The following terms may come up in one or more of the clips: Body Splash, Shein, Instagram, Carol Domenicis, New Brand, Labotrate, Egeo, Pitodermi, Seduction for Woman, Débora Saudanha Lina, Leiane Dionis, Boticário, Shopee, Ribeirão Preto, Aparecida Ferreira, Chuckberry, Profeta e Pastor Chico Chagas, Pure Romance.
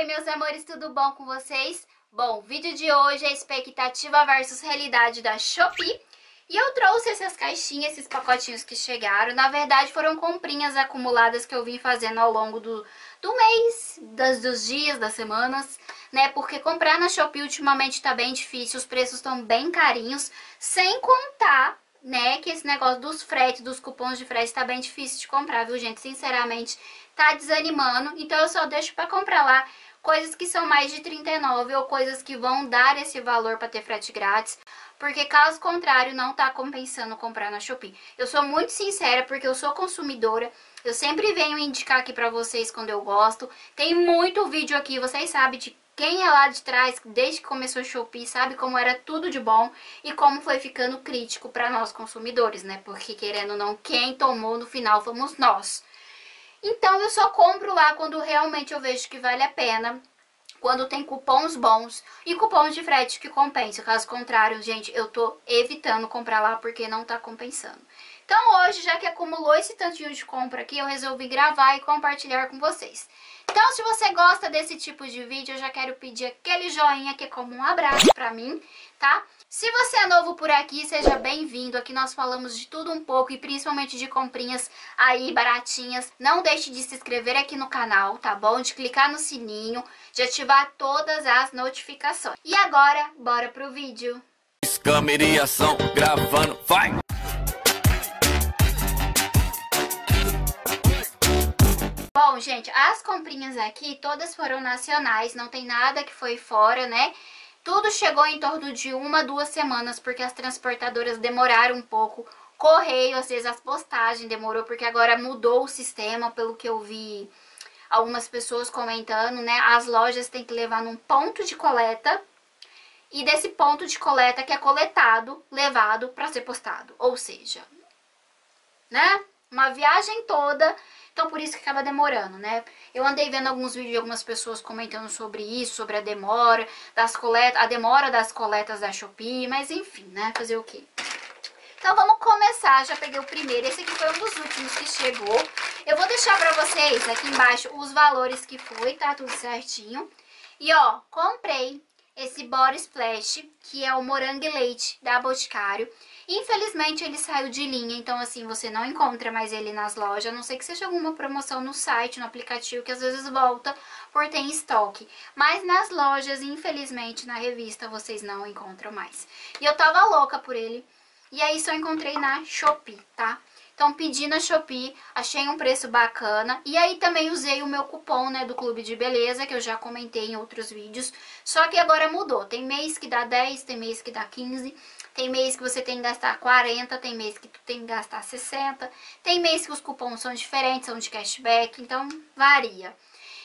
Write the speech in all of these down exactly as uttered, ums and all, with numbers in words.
Oi meus amores, tudo bom com vocês? Bom, o vídeo de hoje é expectativa versus realidade da Shopee. E eu trouxe essas caixinhas, esses pacotinhos que chegaram. Na verdade foram comprinhas acumuladas que eu vim fazendo ao longo do, do mês, das, dos dias, das semanas, né? Porque comprar na Shopee ultimamente tá bem difícil, os preços estão bem carinhos. Sem contar, né, que esse negócio dos fretes, dos cupons de frete tá bem difícil de comprar, viu gente? Sinceramente tá desanimando, então eu só deixo pra comprar lá coisas que são mais de trinta e nove reais ou coisas que vão dar esse valor pra ter frete grátis. Porque caso contrário, não tá compensando comprar na Shopee. Eu sou muito sincera, porque eu sou consumidora. Eu sempre venho indicar aqui pra vocês quando eu gosto. Tem muito vídeo aqui, vocês sabem de quem é lá de trás, desde que começou a Shopee, sabe como era tudo de bom e como foi ficando crítico pra nós consumidores, né? Porque querendo ou não, quem tomou no final fomos nós. Então eu só compro lá quando realmente eu vejo que vale a pena, quando tem cupons bons e cupons de frete que compensa. Caso contrário, gente, eu tô evitando comprar lá porque não tá compensando. Então hoje, já que acumulou esse tantinho de compra aqui, eu resolvi gravar e compartilhar com vocês. Então se você gosta desse tipo de vídeo, eu já quero pedir aquele joinha que é como um abraço pra mim, tá? Se você é novo por aqui, seja bem-vindo. Aqui nós falamos de tudo um pouco e principalmente de comprinhas aí baratinhas. Não deixe de se inscrever aqui no canal, tá bom? De clicar no sininho, de ativar todas as notificações. E agora, bora pro vídeo. Câmera e ação, gravando, vai! Bom, gente, as comprinhas aqui todas foram nacionais, não tem nada que foi fora, né? Tudo chegou em torno de uma, duas semanas, porque as transportadoras demoraram um pouco. Correio, às vezes, as postagens demorou, porque agora mudou o sistema, pelo que eu vi algumas pessoas comentando, né? As lojas têm que levar num ponto de coleta e desse ponto de coleta que é coletado, levado para ser postado. Ou seja, né? Uma viagem toda... Então por isso que acaba demorando, né? Eu andei vendo alguns vídeos de algumas pessoas comentando sobre isso, sobre a demora das coletas, a demora das coletas da Shopee, mas enfim, né? Fazer o quê? Então vamos começar, já peguei o primeiro, esse aqui foi um dos últimos que chegou. Eu vou deixar pra vocês aqui embaixo os valores que foi, tá? Tudo certinho. E ó, comprei esse Body Splash, que é o morango e leite da Boticário. Infelizmente ele saiu de linha, então assim, você não encontra mais ele nas lojas, a não ser que seja alguma promoção no site, no aplicativo, que às vezes volta por ter em estoque. Mas nas lojas, infelizmente, na revista, vocês não encontram mais. E eu tava louca por ele, e aí só encontrei na Shopee, tá? Então pedi na Shopee, achei um preço bacana. E aí também usei o meu cupom, né, do Clube de Beleza, que eu já comentei em outros vídeos. Só que agora mudou. Tem mês que dá dez, tem mês que dá quinze, tem mês que você tem que gastar quarenta, tem mês que tu tem que gastar sessenta, tem mês que os cupons são diferentes, são de cashback, então varia.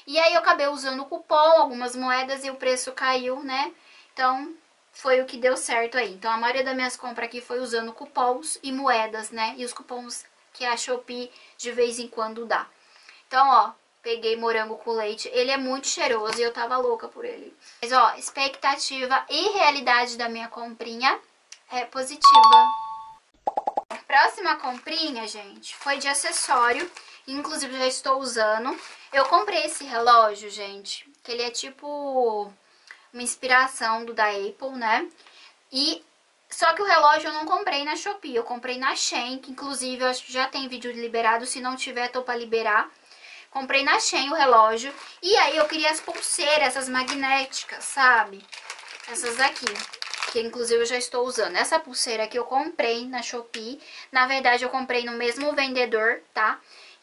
E aí eu acabei usando o cupom, algumas moedas e o preço caiu, né? Então... foi o que deu certo aí. Então a maioria das minhas compras aqui foi usando cupons e moedas, né? E os cupons que a Shopee de vez em quando dá. Então, ó, peguei morango com leite. Ele é muito cheiroso e eu tava louca por ele. Mas, ó, expectativa e realidade da minha comprinha é positiva. A próxima comprinha, gente, foi de acessório. Inclusive, já estou usando. Eu comprei esse relógio, gente, que ele é tipo... uma inspiração do da Apple, né? E só que o relógio eu não comprei na Shopee, eu comprei na Shein, que inclusive eu acho que já tem vídeo liberado, se não tiver tô pra liberar. Comprei na Shein o relógio e aí eu queria as pulseiras, essas magnéticas, sabe? Essas aqui, que inclusive eu já estou usando. Essa pulseira que eu comprei na Shopee, na verdade eu comprei no mesmo vendedor, tá?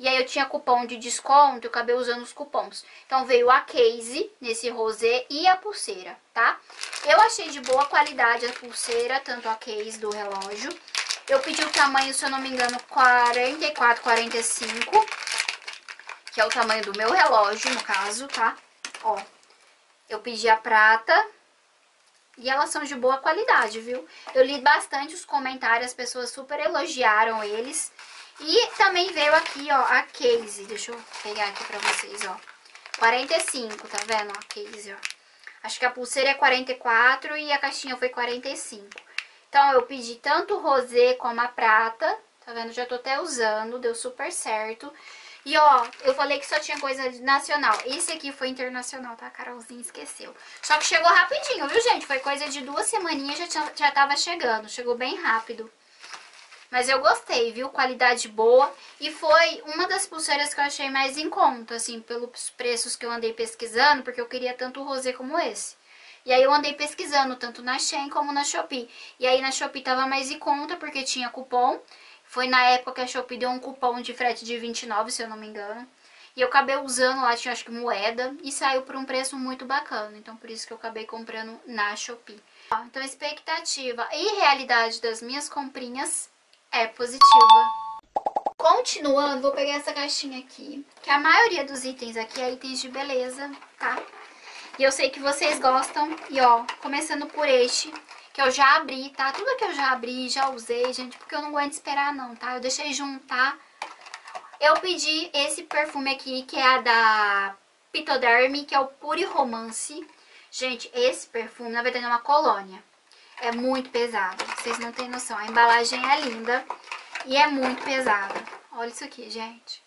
E aí eu tinha cupom de desconto, eu acabei usando os cupons. Então veio a case nesse rosé e a pulseira, tá? Eu achei de boa qualidade a pulseira, tanto a case do relógio. Eu pedi o tamanho, se eu não me engano, quarenta e quatro, quarenta e cinco, que é o tamanho do meu relógio, no caso, tá? Ó, eu pedi a prata... e elas são de boa qualidade, viu? Eu li bastante os comentários, as pessoas super elogiaram eles. E também veio aqui, ó, a case. Deixa eu pegar aqui pra vocês, ó. quarenta e cinco, tá vendo? A case, ó. Acho que a pulseira é quarenta e quatro e a caixinha foi quarenta e cinco. Então, eu pedi tanto o rosé como a prata. Tá vendo? Já tô até usando, deu super certo. E ó, eu falei que só tinha coisa nacional. Esse aqui foi internacional, tá? A Carolzinha esqueceu. Só que chegou rapidinho, viu, gente? Foi coisa de duas semaninhas e já, tinha, já tava chegando. Chegou bem rápido. Mas eu gostei, viu? Qualidade boa. E foi uma das pulseiras que eu achei mais em conta, assim, pelos preços que eu andei pesquisando, porque eu queria tanto o rosé como esse. E aí eu andei pesquisando, tanto na Shein como na Shopee. E aí na Shopee tava mais em conta, porque tinha cupom. Foi na época que a Shopee deu um cupom de frete de vinte e nove, se eu não me engano. E eu acabei usando lá, tinha acho que moeda, e saiu por um preço muito bacana. Então por isso que eu acabei comprando na Shopee. Ó, então a expectativa e realidade das minhas comprinhas é positiva. Continuando, vou pegar essa caixinha aqui, que a maioria dos itens aqui é itens de beleza, tá? E eu sei que vocês gostam. E ó, começando por este, que eu já abri, tá? Tudo que eu já abri, já usei, gente, porque eu não aguento esperar não, tá? Eu deixei juntar. Eu pedi esse perfume aqui, que é a da Pitodermi, que é o Puri Romance. Gente, esse perfume, na verdade, é uma colônia. É muito pesado, vocês não têm noção. A embalagem é linda e é muito pesada. Olha isso aqui, gente.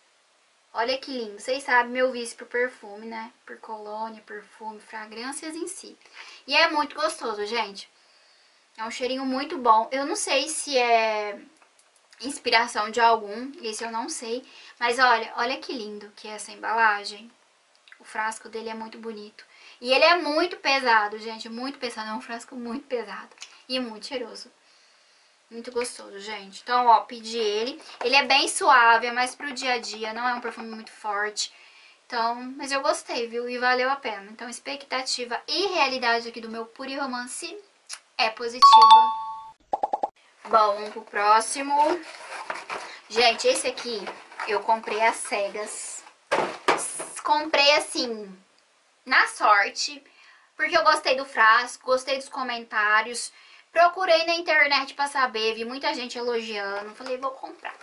Olha que lindo, vocês sabem meu vício por perfume, né? Por colônia, perfume, fragrâncias em si. E é muito gostoso, gente. É um cheirinho muito bom. Eu não sei se é inspiração de algum, esse eu não sei. Mas olha, olha que lindo que é essa embalagem. O frasco dele é muito bonito. E ele é muito pesado, gente, muito pesado. É um frasco muito pesado e muito cheiroso. Muito gostoso, gente. Então, ó, pedi ele. Ele é bem suave, é mais pro dia a dia. Não é um perfume muito forte. Então, mas eu gostei, viu? E valeu a pena. Então, expectativa e realidade aqui do meu Puri Romance é positiva. Bom, pro próximo. Gente, esse aqui eu comprei às cegas. Comprei, assim, na sorte. Porque eu gostei do frasco, gostei dos comentários. Procurei na internet pra saber, vi muita gente elogiando, falei, vou comprar.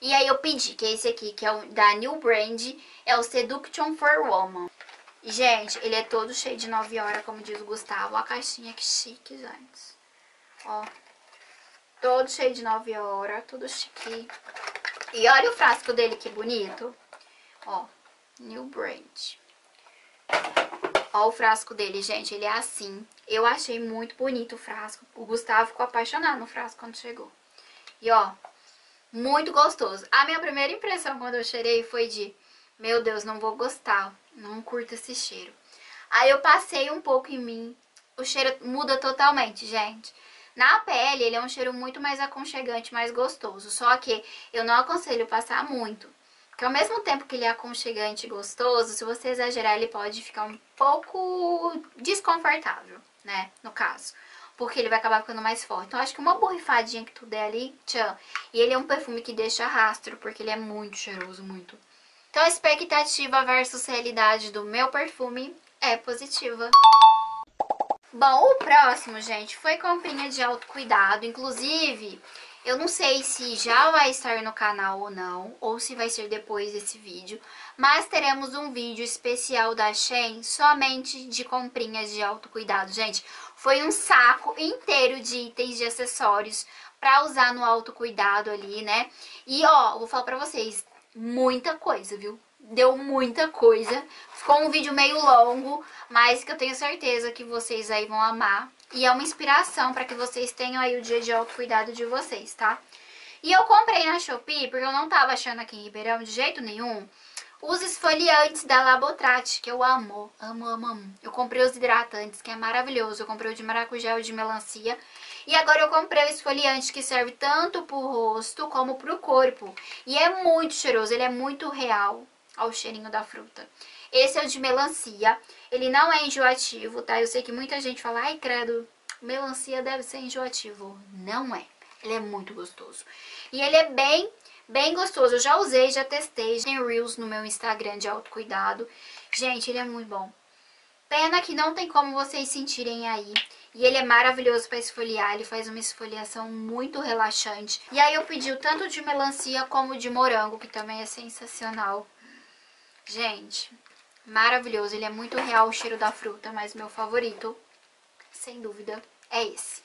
E aí eu pedi, que é esse aqui, que é o da New Brand, é o Seduction for Woman. Gente, ele é todo cheio de nove horas, como diz o Gustavo. Ó a caixinha, que chique, gente. Ó, todo cheio de nove horas, tudo chique. E olha o frasco dele, que bonito. Ó, New Brand. Ó o frasco dele, gente, ele é assim. Eu achei muito bonito o frasco. O Gustavo ficou apaixonado no frasco quando chegou. E ó, muito gostoso. A minha primeira impressão quando eu cheirei foi de, meu Deus, não vou gostar, não curto esse cheiro. Aí eu passei um pouco em mim. O cheiro muda totalmente, gente. Na pele ele é um cheiro muito mais aconchegante, mais gostoso. Só que eu não aconselho passar muito. Porque ao mesmo tempo que ele é aconchegante e gostoso, se você exagerar, ele pode ficar um pouco desconfortável, né? No caso. Porque ele vai acabar ficando mais forte. Então, acho que uma borrifadinha que tu der ali, tchan. E ele é um perfume que deixa rastro, porque ele é muito cheiroso, muito. Então, a expectativa versus realidade do meu perfume é positiva. Bom, o próximo, gente, foi comprinha de autocuidado. Inclusive, eu não sei se já vai estar no canal ou não, ou se vai ser depois desse vídeo, mas teremos um vídeo especial da Shein somente de comprinhas de autocuidado. Gente, foi um saco inteiro de itens, de acessórios pra usar no autocuidado ali, né? E ó, vou falar pra vocês, muita coisa, viu? Deu muita coisa. Ficou um vídeo meio longo, mas que eu tenho certeza que vocês aí vão amar. E é uma inspiração para que vocês tenham aí o dia de autocuidado de vocês, tá? E eu comprei na Shopee, porque eu não tava achando aqui em Ribeirão de jeito nenhum, os esfoliantes da Labotrate, que eu amo, amo, amo, amo. Eu comprei os hidratantes, que é maravilhoso. Eu comprei o de maracujá e o de melancia. E agora eu comprei o esfoliante, que serve tanto pro rosto como pro corpo. E é muito cheiroso, ele é muito real ao cheirinho da fruta. Esse é o de melancia, ele não é enjoativo, tá? Eu sei que muita gente fala, ai credo, melancia deve ser enjoativo. Não é, ele é muito gostoso. E ele é bem, bem gostoso, eu já usei, já testei, tem reels no meu Instagram de autocuidado. Gente, ele é muito bom. Pena que não tem como vocês sentirem aí. E ele é maravilhoso pra esfoliar, ele faz uma esfoliação muito relaxante. E aí eu pedi o tanto de melancia como de morango, que também é sensacional. Gente, maravilhoso, ele é muito real o cheiro da fruta, mas meu favorito, sem dúvida, é esse,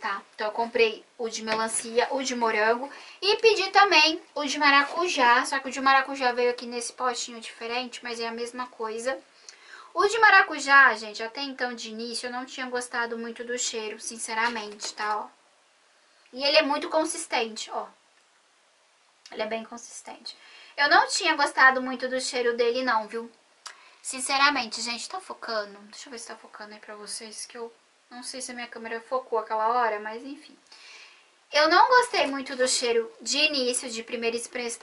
tá? Então eu comprei o de melancia, o de morango e pedi também o de maracujá, só que o de maracujá veio aqui nesse potinho diferente, mas é a mesma coisa. O de maracujá, gente, até então de início eu não tinha gostado muito do cheiro, sinceramente, tá, ó. E ele é muito consistente, ó. Ele é bem consistente. Eu não tinha gostado muito do cheiro dele não, viu? Sinceramente, gente, tá focando? Deixa eu ver se tá focando aí pra vocês, que eu não sei se a minha câmera focou aquela hora, mas enfim. Eu não gostei muito do cheiro de início, de primeira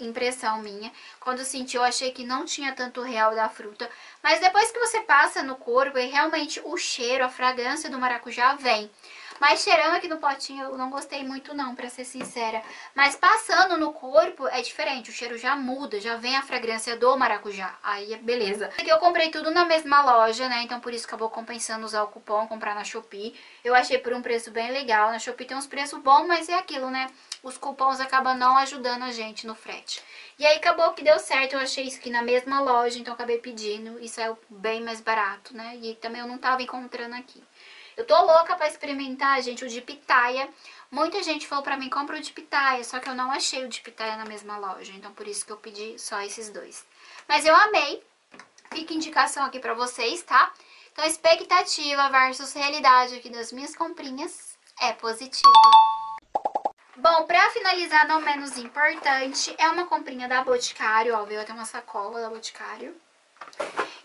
impressão minha. Quando senti, eu achei que não tinha tanto real da fruta. Mas depois que você passa no corpo, e realmente o cheiro, a fragrância do maracujá vem. Mas cheirando aqui no potinho, eu não gostei muito não, pra ser sincera. Mas passando no corpo, é diferente. O cheiro já muda, já vem a fragrância do maracujá. Aí é beleza. Aqui eu comprei tudo na mesma loja, né? Então por isso acabou compensando usar o cupom, comprar na Shopee. Eu achei por um preço bem legal. Na Shopee tem uns preços bons, mas é aquilo, né? Os cupons acabam não ajudando a gente no frete. E aí acabou que deu certo. Eu achei isso aqui na mesma loja, então acabei pedindo. E saiu bem mais barato, né? E também eu não tava encontrando aqui. Eu tô louca pra experimentar, gente, o de pitaia. Muita gente falou pra mim, compra o de pitaia, só que eu não achei o de pitaia na mesma loja. Então, por isso que eu pedi só esses dois. Mas eu amei. Fica indicação aqui pra vocês, tá? Então, expectativa versus realidade aqui das minhas comprinhas é positiva. Bom, pra finalizar, não menos importante, é uma comprinha da Boticário. Ó, veio até uma sacola da Boticário.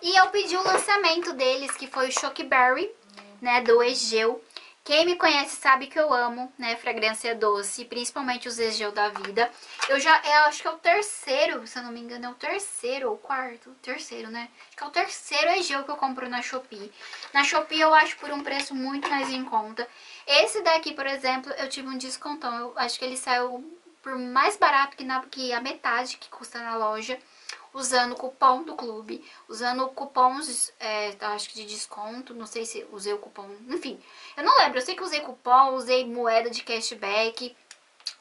E eu pedi o lançamento deles, que foi o Chuckberry, né, do Egeo. Quem me conhece sabe que eu amo, né, fragrância doce, principalmente os Egeo da vida. Eu já, eu acho que é o terceiro, se eu não me engano, é o terceiro ou quarto, terceiro, né? Acho que é o terceiro Egeo que eu compro na Shopee. Na Shopee eu acho por um preço muito mais em conta. Esse daqui, por exemplo, eu tive um descontão. Eu acho que ele saiu por mais barato que, na, que a metade que custa na loja, usando o cupom do clube, usando cupons, é, acho que de desconto, não sei se usei o cupom, enfim, eu não lembro, eu sei que usei cupom, usei moeda de cashback,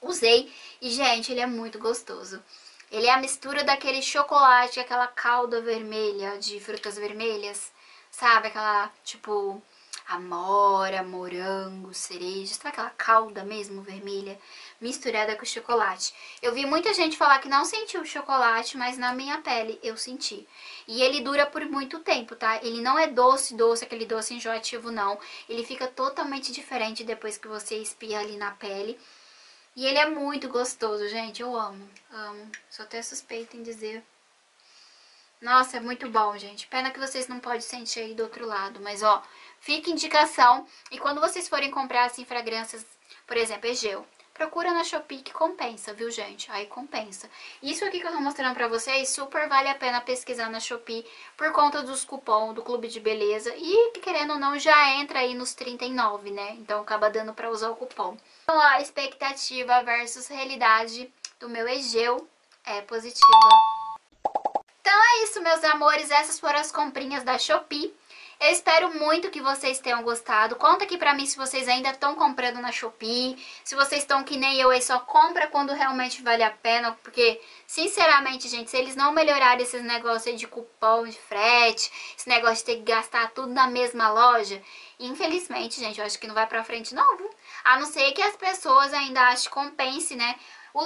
usei, e gente, ele é muito gostoso. Ele é a mistura daquele chocolate, aquela calda vermelha de frutas vermelhas, sabe, aquela, tipo, amora, morango, cereja, sabe aquela calda mesmo vermelha misturada com chocolate. Eu vi muita gente falar que não sentiu o chocolate, mas na minha pele eu senti. E ele dura por muito tempo, tá? Ele não é doce, doce, aquele doce enjoativo não. Ele fica totalmente diferente depois que você espirra ali na pele. E ele é muito gostoso, gente. Eu amo, amo. Sou até suspeita em dizer. Nossa, é muito bom, gente. Pena que vocês não podem sentir aí do outro lado, mas ó, fica indicação. E quando vocês forem comprar, assim, fragrâncias, por exemplo, Egeo, procura na Shopee que compensa, viu, gente? Aí compensa. Isso aqui que eu tô mostrando pra vocês, super vale a pena pesquisar na Shopee por conta dos cupons do Clube de Beleza. E, querendo ou não, já entra aí nos trinta e nove, né? Então acaba dando pra usar o cupom. Então, ó, expectativa versus realidade do meu Egeo é positiva. Então é isso, meus amores, essas foram as comprinhas da Shopee. Eu espero muito que vocês tenham gostado. Conta aqui pra mim se vocês ainda estão comprando na Shopee, se vocês estão que nem eu aí, só compra quando realmente vale a pena, porque, sinceramente, gente, se eles não melhorarem esses negócios aí de cupom, de frete, esse negócio de ter que gastar tudo na mesma loja, infelizmente, gente, eu acho que não vai pra frente não, viu? A não ser que as pessoas ainda achem compense, né? O,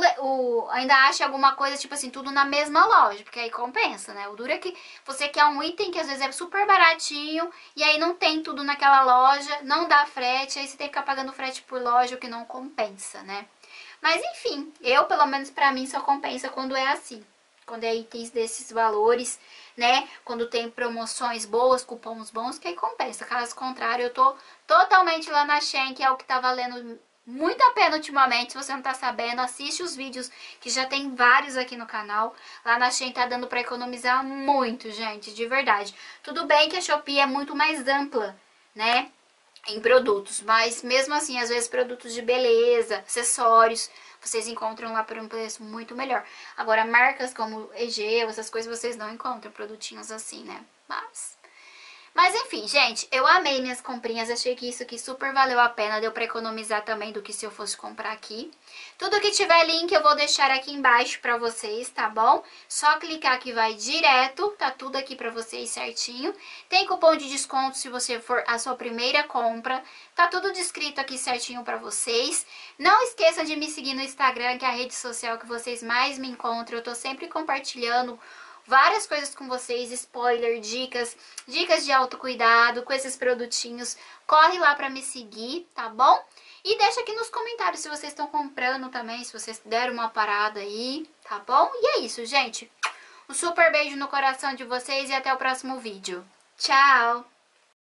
o, ainda acha alguma coisa, tipo assim, tudo na mesma loja, porque aí compensa, né? O duro é que você quer um item que às vezes é super baratinho e aí não tem tudo naquela loja, não dá frete, aí você tem que ficar pagando frete por loja, o que não compensa, né? Mas enfim, eu, pelo menos pra mim, só compensa quando é assim, quando é itens desses valores, né? Quando tem promoções boas, cupons bons, que aí compensa. Caso contrário, eu tô totalmente lá na Shein, que é o que tá valendo muito a pena ultimamente. Se você não tá sabendo, assiste os vídeos que já tem vários aqui no canal. Lá na Shein tá dando pra economizar muito, gente, de verdade. Tudo bem que a Shopee é muito mais ampla, né, em produtos, mas mesmo assim, às vezes produtos de beleza, acessórios, vocês encontram lá por um preço muito melhor. Agora, marcas como Egeo, essas coisas vocês não encontram, produtinhos assim, né, mas... Mas enfim, gente, eu amei minhas comprinhas, achei que isso aqui super valeu a pena, deu pra economizar também do que se eu fosse comprar aqui. Tudo que tiver link eu vou deixar aqui embaixo pra vocês, tá bom? Só clicar que vai direto, tá tudo aqui pra vocês certinho. Tem cupom de desconto se você for a sua primeira compra, tá tudo descrito aqui certinho pra vocês. Não esqueçam de me seguir no Instagram, que é a rede social que vocês mais me encontram, eu tô sempre compartilhando várias coisas com vocês, spoiler, dicas, dicas de autocuidado com esses produtinhos. Corre lá pra me seguir, tá bom? E deixa aqui nos comentários se vocês estão comprando também, se vocês deram uma parada aí, tá bom? E é isso, gente. Um super beijo no coração de vocês e até o próximo vídeo. Tchau!